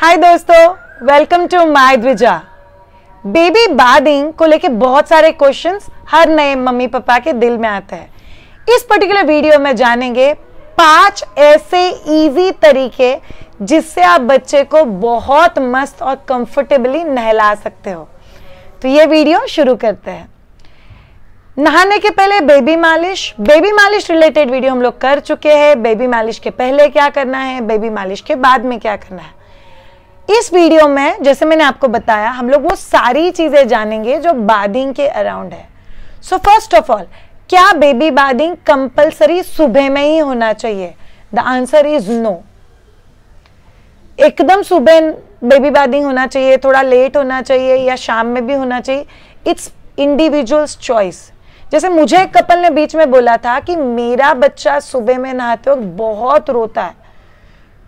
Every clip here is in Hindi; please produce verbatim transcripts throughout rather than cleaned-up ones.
हाय दोस्तों, welcome to my Dwija. Baby bathing को लेके बहुत सारे क्वेश्चंस हर नए मम्मी पापा के दिल में आते हैं। इस पर्टिकुलर वीडियो में जानेंगे पांच ऐसे इजी तरीके जिससे आप बच्चे को बहुत मस्त और कंफर्टेबली नहला सकते हो। तो ये वीडियो शुरू करते हैं। नहाने के पहले बेबी मालिश, बेबी मालिश रिलेटेड वीडियो हम लोग कर चुके हैं। बेबी मालिश के पहले क्या करना है, बेबी मालिश के बाद में क्या करना है। इस वीडियो में जैसे मैंने आपको बताया, हम लोग वो सारी चीजें जानेंगे जो बादिंग के अराउंड है। सो फर्स्ट ऑफ ऑल, क्या बेबी बादिंग कंपलसरी सुबह में ही होना चाहिए? The answer is no. एकदम सुबह बेबी बादिंग होना चाहिए, थोड़ा लेट होना चाहिए या शाम में भी होना चाहिए, इट्स इंडिविजुअल्स चॉइस। जैसे मुझे एक कपल ने बीच में बोला था कि मेरा बच्चा सुबह में नहाते वक्त बहुत रोता है,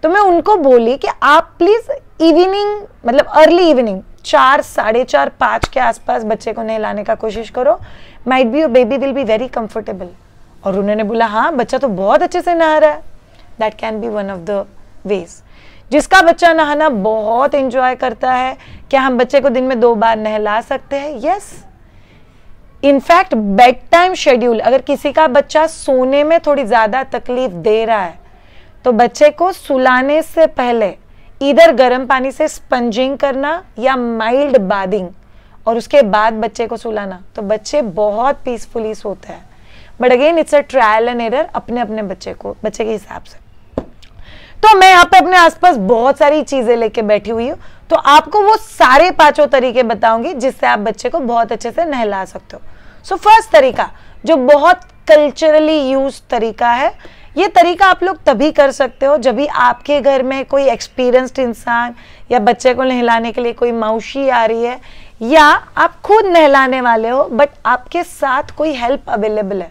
तो मैं उनको बोली कि आप प्लीज इवनिंग, मतलब अर्ली इवनिंग चार साढ़े चार पाँच के आसपास बच्चे को नहलाने का कोशिश करो, might be your baby will be very comfortable. और उन्होंने बोला हाँ, बच्चा तो बहुत अच्छे से नहा रहा है। That can be one of the ways. जिसका बच्चा नहाना बहुत एंजॉय करता है, क्या हम बच्चे को दिन में दो बार नहला सकते हैं? Yes. In fact bed time schedule, अगर किसी का बच्चा सोने में थोड़ी ज़्यादा तकलीफ दे रहा है तो बच्चे को सुलाने से पहले इधर गर्म पानी से स्पंजिंग करना या माइल्ड बादिंग, और उसके बाद बच्चे को सुलाना, तो बच्चे बहुत पीसफुली सोते हैं। But again it's a trial and error, अपने अपने बच्चे को, बच्चे के हिसाब से। तो मैं यहाँ पे अपने आसपास बहुत सारी चीजें लेके बैठी हुई हूँ, तो आपको वो सारे पांचों तरीके बताऊंगी जिससे आप बच्चे को बहुत अच्छे से नहला सकते हो। सो फर्स्ट तरीका, जो बहुत कल्चरली यूज तरीका है, ये तरीका आप लोग तभी कर सकते हो जब भी आपके घर में कोई एक्सपीरियंस्ड इंसान या बच्चे को नहलाने के लिए कोई मौसी आ रही है, या आप खुद नहलाने वाले हो बट आपके साथ कोई हेल्प अवेलेबल है,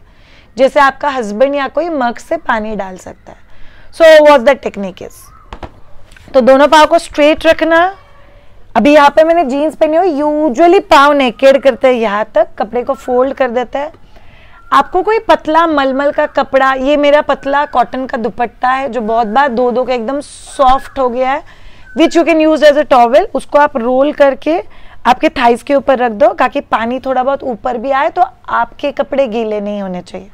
जैसे आपका हस्बैंड या कोई मग से पानी डाल सकता है। So what the technique is, तो दोनों पाँव को स्ट्रेट रखना। अभी यहाँ पे मैंने जीन्स पहनी हुई, यूजुअली पाँव नेकेड करते हैं, यहाँ तक कपड़े को फोल्ड कर देते हैं। आपको कोई पतला मलमल का कपड़ा, ये मेरा पतला कॉटन का दुपट्टा है जो बहुत बार दो दो के एकदम सॉफ्ट हो गया है, which you can use as a towel, उसको आप रोल करके आपके थाइस के ऊपर रख दो ताकि पानी थोड़ा बहुत ऊपर भी आए तो आपके कपड़े गीले नहीं होने चाहिए।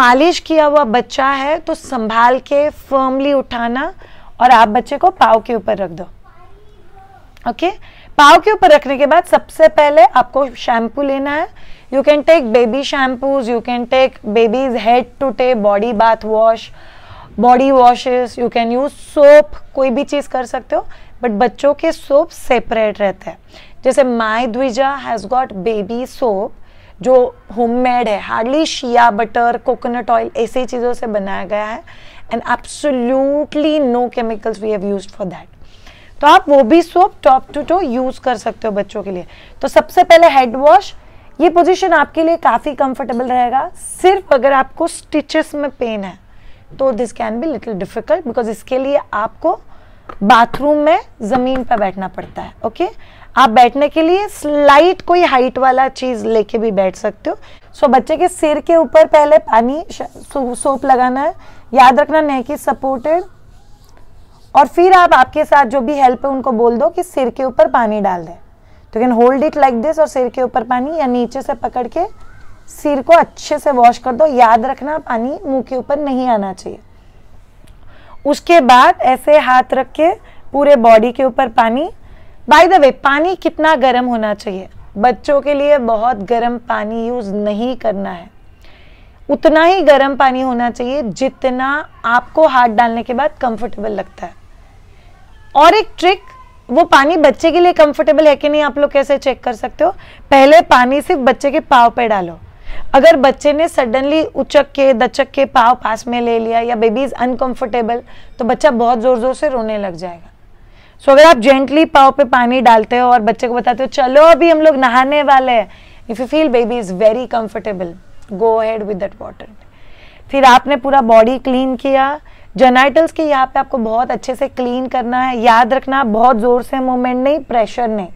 मालिश किया हुआ बच्चा है तो संभाल के फर्मली उठाना, और आप बच्चे को पाँव के ऊपर रख दो। Okay okay? पाँव के ऊपर रखने के बाद सबसे पहले आपको शैम्पू लेना है। You can take baby shampoos, you can take baby's head to toe body bath wash, body washes, you can use soap, कोई भी चीज़ कर सकते हो, बट बच्चों के सोप सेपरेट रहते हैं। जैसे my Dwija has got baby soap जो होममेड है, hardly shea butter, coconut oil, ऐसी चीज़ों से बनाया गया है, and absolutely no chemicals we have used for that. तो आप वो भी soap top to toe use कर सकते हो बच्चों के लिए। तो सबसे पहले हेड वॉश, ये पोजीशन आपके लिए काफी कंफर्टेबल रहेगा, सिर्फ अगर आपको स्टिचेस में पेन है तो this can be little difficult, because इसके लिए आपको बाथरूम में जमीन पर बैठना पड़ता है। ओके, आप बैठने के लिए स्लाइट कोई हाइट वाला चीज लेके भी बैठ सकते हो। सो बच्चे के सिर के ऊपर पहले पानी सोप लगाना है, याद रखना नेक इज सपोर्टेड, और फिर आप आपके साथ जो भी हेल्प है उनको बोल दो कि सिर के ऊपर पानी डाल दे। तो can hold it like this और सिर के ऊपर पानी, या नीचे से पकड़ के सिर को अच्छे से वॉश कर दो। याद रखना पानी मुंह के ऊपर नहीं आना चाहिए। उसके बाद ऐसे हाथ रख के पूरे बॉडी के ऊपर पानी। बाय द वे, पानी कितना गर्म होना चाहिए? बच्चों के लिए बहुत गर्म पानी यूज नहीं करना है, उतना ही गर्म पानी होना चाहिए जितना आपको हाथ डालने के बाद कंफर्टेबल लगता है। और एक ट्रिक, वो पानी बच्चे के लिए कंफर्टेबल है कि नहीं आप लोग कैसे चेक कर सकते हो? पहले पानी सिर्फ बच्चे के पाँव पे डालो। अगर बच्चे ने सडनली उचक के दचक के पाँव पास में ले लिया या बेबी इज अनकंफर्टेबल, तो बच्चा बहुत जोर जोर से रोने लग जाएगा। सो अगर आप जेंटली पाँव पे पानी डालते हो और बच्चे को बताते हो चलो अभी हम लोग नहाने वाले हैं, if you feel baby is very comfortable, go ahead with that water. फिर आपने पूरा बॉडी क्लीन किया, जेनाइटल्स के यहाँ पे आपको बहुत अच्छे से क्लीन करना है। याद रखना बहुत जोर से मूवमेंट नहीं, प्रेशर नहीं,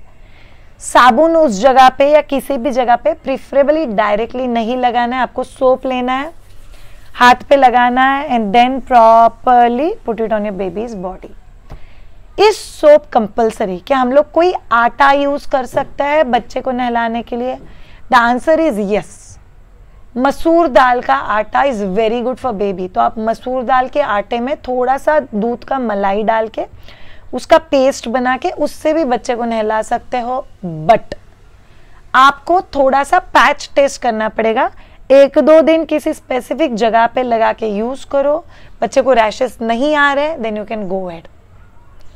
साबुन उस जगह पे या किसी भी जगह पे प्रिफरेबली डायरेक्टली नहीं लगाना है। आपको सोप लेना है, हाथ पे लगाना है, and then properly put it on your baby's body. इस सोप कंपलसरी, क्या हम लोग कोई आटा यूज कर सकता है बच्चे को नहलाने के लिए? The answer is yes. मसूर दाल का आटा is very good for baby. तो आप मसूर दाल के आटे में थोड़ा सा दूध का मलाई डाल के उसका पेस्ट बना के उससे भी बच्चे को नहला सकते हो, बट आपको थोड़ा सा पैच टेस्ट करना पड़ेगा। एक दो दिन किसी स्पेसिफिक जगह पे लगा के यूज करो, बच्चे को रैशेस नहीं आ रहे, then you can go ahead.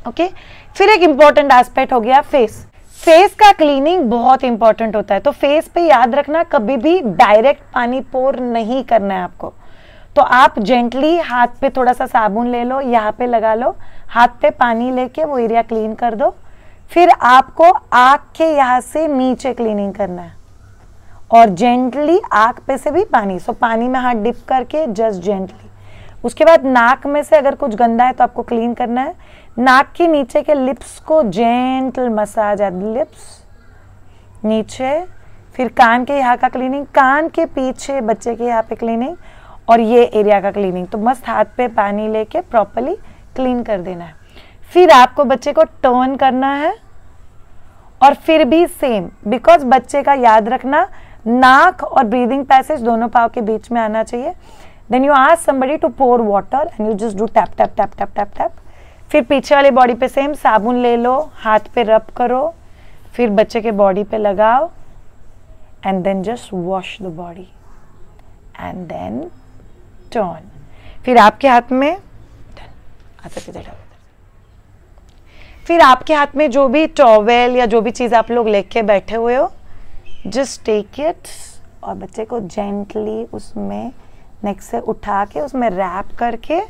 Okay, फिर एक इम्पॉर्टेंट एस्पेक्ट हो गया फेस। फेस का क्लीनिंग बहुत इंपॉर्टेंट होता है, तो फेस पे याद रखना कभी भी डायरेक्ट पानी पोर नहीं करना है आपको। तो आप जेंटली हाथ पे थोड़ा सा साबुन ले लो, यहाँ पे लगा लो, हाथ पे पानी लेके वो एरिया क्लीन कर दो। फिर आपको आँख के यहाँ से नीचे क्लीनिंग करना है और जेंटली आँख पे से भी पानी, सो पानी में हाथ डिप करके जस्ट जेंटली। उसके बाद नाक में से अगर कुछ गंदा है तो आपको क्लीन करना है। नाक के नीचे के लिप्स को जेंटल मसाज एट लिप्स नीचे। फिर कान के यहाँ का क्लीनिंग, कान के पीछे बच्चे के यहाँ पे क्लीनिंग और ये एरिया का क्लीनिंग। तो मस्त हाथ पे पानी लेके प्रॉपर्ली क्लीन कर देना है। फिर आपको बच्चे को टर्न करना है और फिर भी सेम, बिकॉज बच्चे का याद रखना नाक और ब्रीदिंग पैसेज दोनों पाव के बीच में आना चाहिए। Then you ask somebody to pour water and you just do tap tap tap tap tap tap. फिर पीछे वाले बॉडी पे सेम साबुन ले लो, हाथ पे रब करो, फिर बच्चे के बॉडी पे लगाओ and then just wash the body and then turn. फिर आपके हाथ में फिर आपके हाथ में जो भी टॉवेल या जो भी चीज़ आप लोग लेके बैठे हुए हो, जस्ट टेक इट और बच्चे को जेंटली उसमें नेक से उठा के उसमें रैप करके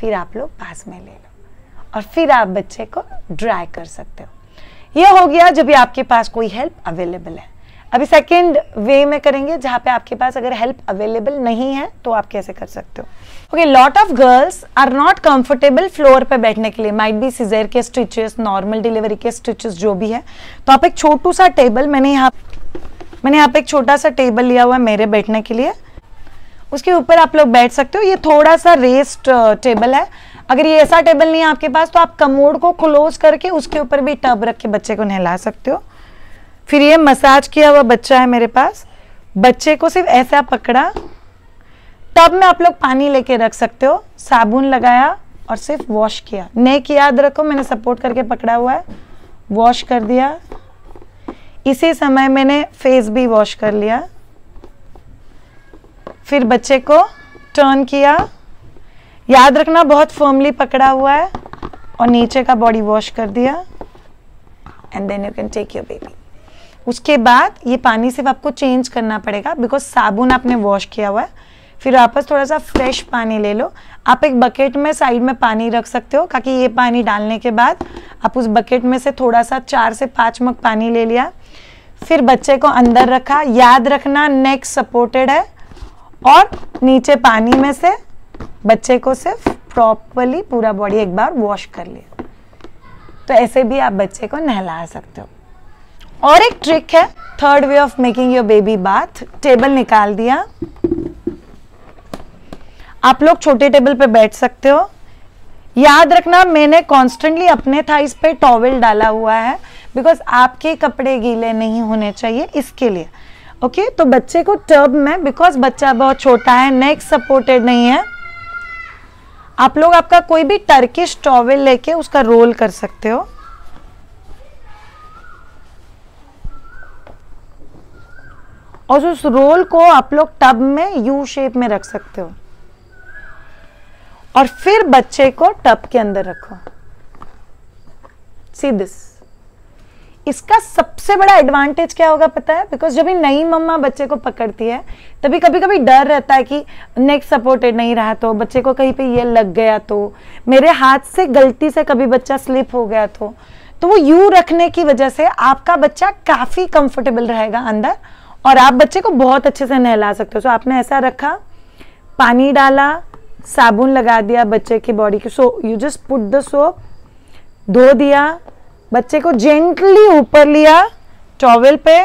फिर आप लोग पास में ले लो और फिर आप बच्चे को ड्राई कर सकते हो। ये हो गया जब भी आपके पास कोई हेल्प अवेलेबल है। अभी सेकेंड वे में करेंगे जहाँ पे आपके पास अगर हेल्प अवेलेबल नहीं है तो आप कैसे कर सकते हो। Okay, lot of girls are not comfortable floor पे बैठने के लिए, माइट बी सीजर के स्टिचेस, नॉर्मल डिलीवरी के स्टिचेस, जो भी है। तो आप एक छोटू सा टेबल, मैंने यहाँ मैंने यहाँ पे एक छोटा सा टेबल लिया हुआ है मेरे बैठने के लिए, उसके ऊपर आप लोग बैठ सकते हो। ये थोड़ा सा रेस्ट टेबल है। अगर ये ऐसा टेबल नहीं है आपके पास तो आप कमोड को क्लोज करके उसके ऊपर भी टब रख के बच्चे को नहला सकते हो। फिर ये मसाज किया हुआ बच्चा है मेरे पास, बच्चे को सिर्फ ऐसा पकड़ा, टब में आप लोग पानी लेके रख सकते हो, साबुन लगाया और सिर्फ वॉश किया। नेक याद रखो मैंने सपोर्ट करके पकड़ा हुआ है, वॉश कर दिया। इसी समय मैंने फेस भी वॉश कर लिया। फिर बच्चे को टर्न किया, याद रखना बहुत फर्मली पकड़ा हुआ है, और नीचे का बॉडी वॉश कर दिया and then you can take your baby. उसके बाद ये पानी सिर्फ आपको चेंज करना पड़ेगा बिकॉज साबुन आपने वॉश किया हुआ है। फिर वापस थोड़ा सा फ्रेश पानी ले लो। आप एक बकेट में साइड में पानी रख सकते हो, ताकि ये पानी डालने के बाद आप उस बकेट में से थोड़ा सा चार से पाँच मग पानी ले लिया। फिर बच्चे को अंदर रखा, याद रखना नेक सपोर्टेड है, और नीचे पानी में से बच्चे को सिर्फ प्रॉपर्ली पूरा बॉडी एक बार वॉश कर लिया। तो ऐसे भी आप बच्चे को नहला सकते हो। और एक ट्रिक है, third way of making your baby bath. Table निकाल दिया, आप लोग छोटे टेबल पे बैठ सकते हो। याद रखना मैंने कॉन्स्टेंटली अपने थाइस पे टॉवेल डाला हुआ है बिकॉज आपके कपड़े गीले नहीं होने चाहिए, इसके लिए। ओके okay, तो बच्चे को टब में, बिकॉज बच्चा बहुत छोटा है, नेक सपोर्टेड नहीं है, आप लोग आपका कोई भी टर्किश टॉवेल लेके उसका रोल कर सकते हो। और उस रोल को आप लोग टब में यू शेप में रख सकते हो और फिर बच्चे को टब के अंदर रखो। सी दिस, इसका सबसे बड़ा एडवांटेज क्या होगा पता है? बिकॉज जब भी नई मम्मा बच्चे को पकड़ती है तभी कभी कभी डर रहता है कि नेक सपोर्टेड नहीं रहा तो, बच्चे को कहीं पे ये लग गया तो, मेरे हाथ से गलती से कभी बच्चा स्लिप हो गया तो। तो वो यू रखने की वजह से आपका बच्चा काफ़ी कंफर्टेबल रहेगा अंदर और आप बच्चे को बहुत अच्छे से नहला सकते हो। सो आपने ऐसा रखा, पानी डाला, साबुन लगा दिया बच्चे की बॉडी की, so you just put the soap, धो दिया, बच्चे को जेंटली ऊपर लिया टॉवेल पे,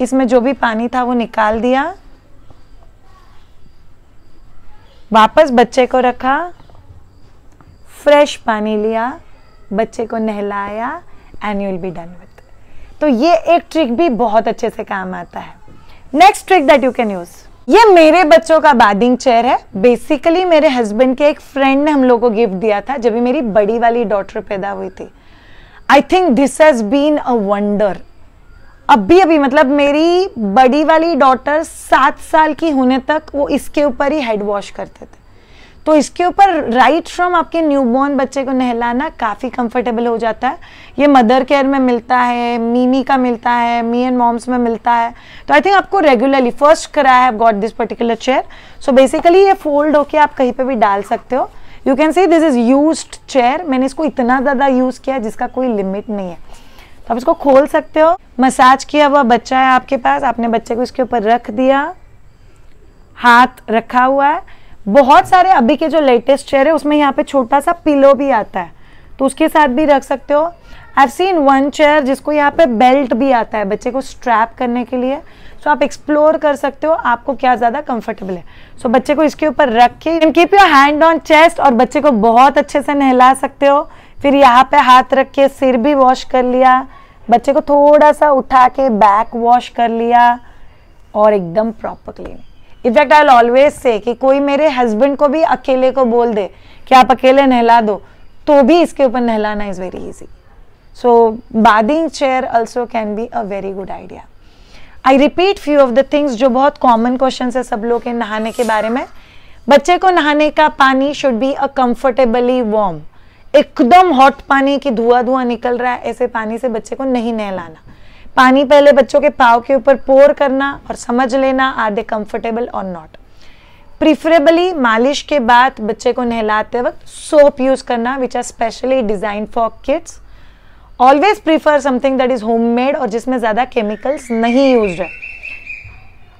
इसमें जो भी पानी था वो निकाल दिया, वापस बच्चे को रखा, फ्रेश पानी लिया बच्चे को नहलाया and you will be done with. तो ये एक ट्रिक भी बहुत अच्छे से काम आता है। Next trick that you can use, ये मेरे बच्चों का बैथिंग चेयर है। बेसिकली मेरे हस्बैंड के एक फ्रेंड ने हम लोग को गिफ्ट दिया था जब मेरी बड़ी वाली डॉटर पैदा हुई थी। I think this has been a wonder. अभी अभी मतलब मेरी बड़ी वाली डॉटर सात साल की होने तक वो इसके ऊपर ही हेड वॉश करते थे। तो इसके ऊपर राइट फ्रॉम आपके न्यूबॉर्न बच्चे को नहलाना काफ़ी कंफर्टेबल हो जाता है। ये मदर केयर में मिलता है, मीमी का मिलता है, मी एंड मॉम्स में मिलता है। तो आई थिंक आपको रेगुलरली फर्स्ट कराया है got this particular chair. So basically ये फोल्ड होके आप कहीं पे भी डाल सकते हो। You can see this is used chair. मैंने इसको इतना ज़्यादा यूज़ किया जिसका कोई लिमिट नहीं है। तो आप इसको खोल सकते हो। मसाज किया हुआ बच्चा है आपके पास, आपने बच्चे को इसके ऊपर रख दिया, हाथ रखा हुआ है। बहुत सारे अभी के जो लेटेस्ट चेयर है उसमें यहाँ पे छोटा सा पिलो भी आता है, तो उसके साथ भी रख सकते हो। I have seen one chair जिसको यहाँ पे बेल्ट भी आता है बच्चे को स्ट्रैप करने के लिए। सो so, आप एक्सप्लोर कर सकते हो आपको क्या ज़्यादा कंफर्टेबल है। सो so, बच्चे को इसके ऊपर रख के and keep your hand on chest और बच्चे को बहुत अच्छे से नहला सकते हो। फिर यहाँ पे हाथ रख के सिर भी वॉश कर लिया, बच्चे को थोड़ा सा उठा के बैक वॉश कर लिया और एकदम proper clean. In fact I always say कि कोई मेरे हस्बैंड को भी अकेले को बोल दे कि आप अकेले नहला दो तो भी इसके ऊपर नहलाना is very easy. So bathing chair also can be a very good idea. I repeat few of the things जो बहुत कॉमन क्वेश्चन है सब लोग के नहाने के बारे में। बच्चे को नहाने का पानी should be a comfortably warm. एकदम हॉट पानी की धुआं धुआं निकल रहा है ऐसे पानी से बच्चे को नहीं नहलाना। पानी पहले बच्चों के पाँव के ऊपर पोर करना और समझ लेना आर दे कंफर्टेबल और नॉट। प्रिफरेबली मालिश के बाद बच्चे को नहलाते वक्त सोप यूज़ करना which are specially design for kids. Always prefer something that is homemade और जिसमें ज़्यादा केमिकल्स नहीं यूज है।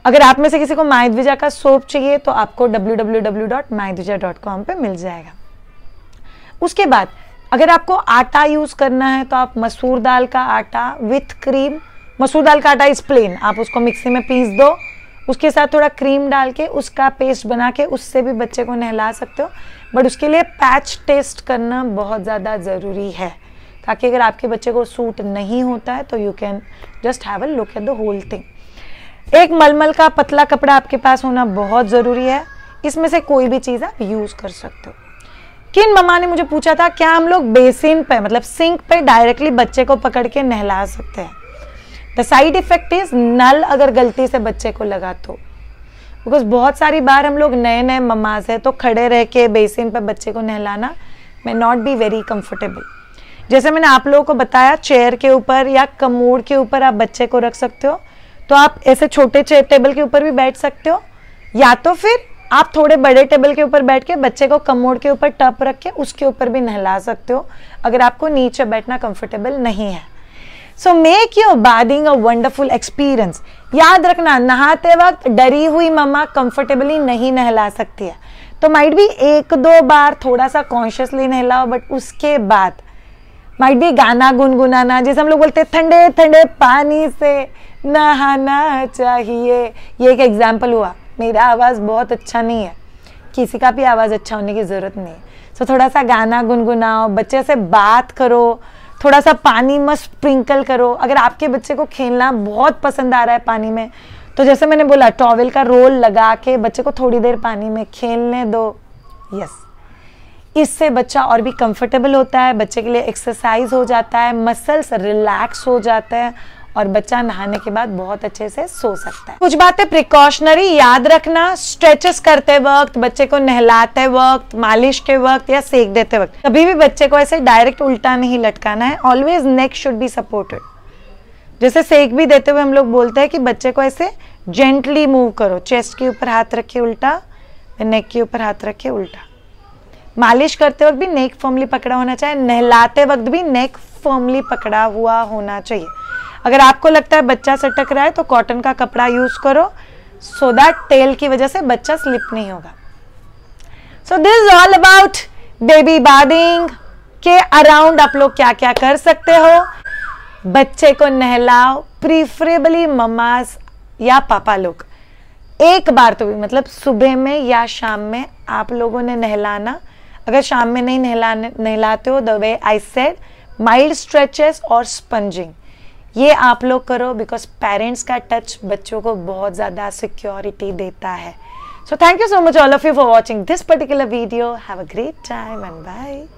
अगर आप में से किसी को माय द्विजा का सोप चाहिए तो आपको W W W dot my Dwija dot com पर मिल जाएगा। उसके बाद अगर आपको आटा यूज़ करना है तो आप मसूर दाल का आटा विथ क्रीम, मसूर दाल का आटा इज़ प्लेन, आप उसको मिक्सी में पीस दो, उसके साथ थोड़ा क्रीम डाल के उसका पेस्ट बना के उससे भी बच्चे को नहला सकते हो। बट उसके लिए पैच टेस्ट करना बहुत ज़्यादा ज़रूरी है ताकि अगर आपके बच्चे को सूट नहीं होता है तो you can just have a look at the whole thing. एक मलमल का पतला कपड़ा आपके पास होना बहुत ज़रूरी है। इसमें से कोई भी चीज़ आप यूज़ कर सकते हो। किन मम्मा ने मुझे पूछा था क्या हम लोग बेसिन पे मतलब सिंक पे डायरेक्टली बच्चे को पकड़ के नहला सकते हैं। द साइड इफेक्ट इज नल अगर गलती से बच्चे को लगा तो, बिकॉज बहुत सारी बार हम लोग नए नए मम्माज है तो खड़े रह के बेसिन पे बच्चे को नहलाना may not be very comfortable. जैसे मैंने आप लोगों को बताया चेयर के ऊपर या कमोड के ऊपर आप बच्चे को रख सकते हो। तो आप ऐसे छोटे चेयर टेबल के ऊपर भी बैठ सकते हो या तो फिर आप थोड़े बड़े टेबल के ऊपर बैठ के बच्चे को कमोड के ऊपर टप रख के उसके ऊपर भी नहला सकते हो अगर आपको नीचे बैठना कंफर्टेबल नहीं है। So make your bathing a wonderful experience. याद रखना नहाते वक्त डरी हुई मम्मा कंफर्टेबली नहीं नहला सकती है, तो माइट भी एक दो बार थोड़ा सा कॉन्शियसली नहलाओ। बट उसके बाद माइट भी गाना गुनगुनाना, जैसे हम लोग बोलते हैं ठंडे ठंडे पानी से नहाना चाहिए, ये एक एग्जाम्पल हुआ। मेरा आवाज़ बहुत अच्छा नहीं है, किसी का भी आवाज़ अच्छा होने की ज़रूरत नहीं है। सो so, थोड़ा सा गाना गुनगुनाओ, बच्चे से बात करो, थोड़ा सा पानी मस्त स्प्रिंकल करो। अगर आपके बच्चे को खेलना बहुत पसंद आ रहा है पानी में तो जैसे मैंने बोला टॉवेल का रोल लगा के बच्चे को थोड़ी देर पानी में खेलने दो। यस, इससे बच्चा और भी कंफर्टेबल होता है, बच्चे के लिए एक्सरसाइज हो जाता है, मसल्स रिलैक्स हो जाते हैं और बच्चा नहाने के बाद बहुत अच्छे से सो सकता है। कुछ बातें प्रिकॉशनरी याद रखना, स्ट्रेचेस करते वक्त, बच्चे को नहलाते वक्त, मालिश के वक्त या सेक देते वक्त कभी भी बच्चे को ऐसे डायरेक्ट उल्टा नहीं लटकाना है। Always neck should be supported. जैसे सेक भी देते हुए हम लोग बोलते हैं कि बच्चे को ऐसे जेंटली मूव करो, चेस्ट के ऊपर हाथ रखे उल्टा, नेक के ऊपर हाथ रखे उल्टा। मालिश करते वक्त भी नेक फर्मली पकड़ा होना चाहिए, नहलाते वक्त भी नेक फर्मली पकड़ा हुआ होना चाहिए। अगर आपको लगता है बच्चा सटक रहा है तो कॉटन का कपड़ा यूज़ करो सो दैट टेल की वजह से बच्चा स्लिप नहीं होगा। So this is all about baby bathing के अराउंड आप लोग क्या क्या कर सकते हो। बच्चे को नहलाओ, प्रीफरेबली मम्मास या पापा लोग एक बार तो भी मतलब सुबह में या शाम में आप लोगों ने नहलाना अगर शाम में नहीं नहलाने नहलाते हो, the way I said mild stretches और स्पंजिंग ये आप लोग करो, बिकॉज पेरेंट्स का टच बच्चों को बहुत ज़्यादा सिक्योरिटी देता है. So thank you so much all of you for watching this particular video. Have a great time and bye.